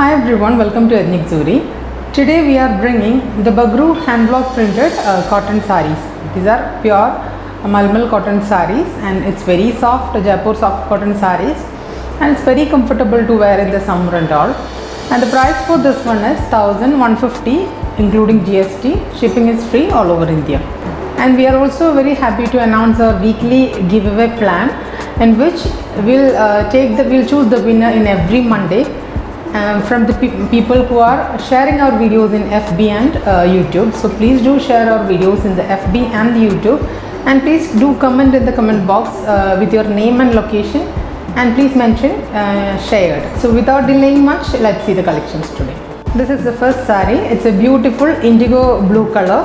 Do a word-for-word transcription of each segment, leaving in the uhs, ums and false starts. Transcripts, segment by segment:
Hi everyone, welcome to Ethnic Zuri. Today we are bringing the Bagru hand block printed uh, cotton saris. These are pure uh, malmal cotton saris, and it's very soft, Jaipur soft cotton saris, and it's very comfortable to wear in the summer and all. And the price for this one is one thousand one hundred fifty including G S T. Shipping is free all over India. And we are also very happy to announce our weekly giveaway plan, in which we'll uh, take the we'll choose the winner in every Monday um, from the pe people who are sharing our videos in F B and uh, YouTube. So please do share our videos in the F B and the YouTube, and please do comment in the comment box uh, with your name and location, and please mention uh, shared. So without delaying much, let's see the collections today. This is the first sari. It's a beautiful indigo blue color,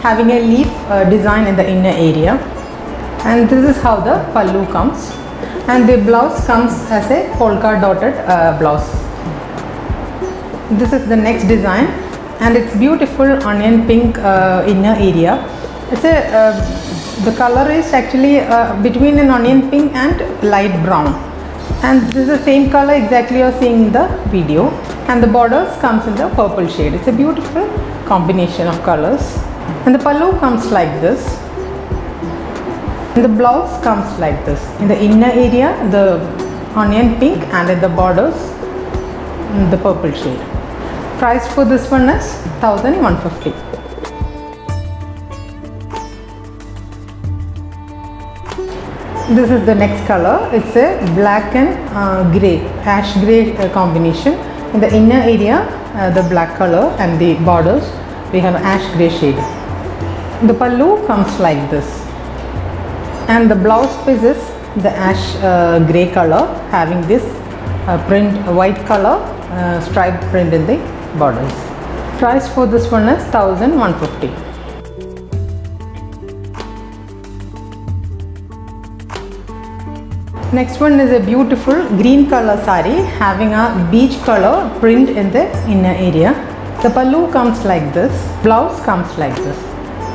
having a leaf uh, design in the inner area, and this is how the pallu comes. And the blouse comes as a polka dotted uh, blouse. This is the next design, and it's beautiful onion pink uh, inner area. It's a uh, the color is actually uh, between an onion pink and light brown, and this is the same color exactly you're seeing in the video. And the borders comes in the purple shade. It's a beautiful combination of colors, and the pallu comes like this. And the blouse comes like this. In the inner area, the onion pink, and in the borders, the purple shade. Price for this one is one thousand one hundred fifty. This is the next color. It's a black and uh, grey, ash grey uh, combination. In the inner area, uh, the black color, and the borders, we have ash grey shade. The pallu comes like this. And the blouse piece is the ash uh, grey color, having this uh, print white color uh, striped print in the borders. Price for this one is one thousand one hundred fifty. Next one is a beautiful green color sari, having a beige color print in the inner area. The pallu comes like this. Blouse comes like this.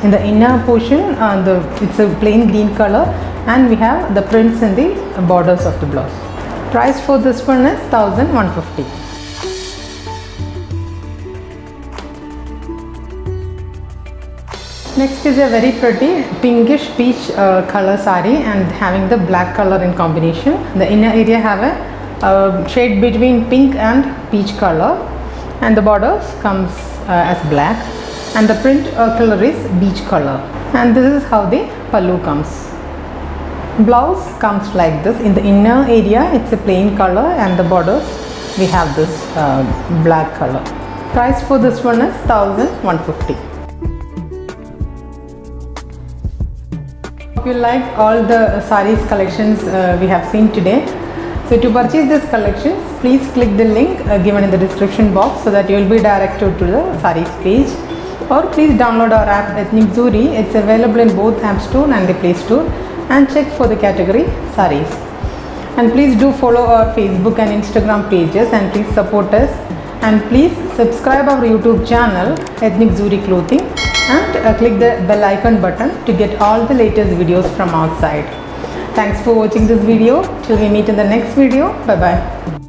In the inner portion, uh, the, it's a plain green color, and we have the prints in the borders of the blouse. Price for this one is one thousand one hundred fifty. Next is a very pretty pinkish peach uh, color sari, and having the black color in combination. The inner area have a uh, shade between pink and peach color, and the borders comes uh, as black. And the print uh, color is beige color, and this is how the pallu comes. Blouse comes like this. In the inner area, it's a plain color, and the borders we have this uh, black color. Price for this one is one thousand one hundred fifty. If you like all the sarees collections uh, we have seen today, so to purchase this collections, please click the link uh, given in the description box, so that you will be directed to the sarees page. Or please download our app Ethnic Zuri. It's available in both App Store and the Play Store, and check for the category sarees. And please do follow our Facebook and Instagram pages, and please support us, and please subscribe our YouTube channel Ethnic Zuri Clothing, and uh, click the bell icon button to get all the latest videos from our side. Thanks for watching this video. Till we meet in the next video. Bye bye.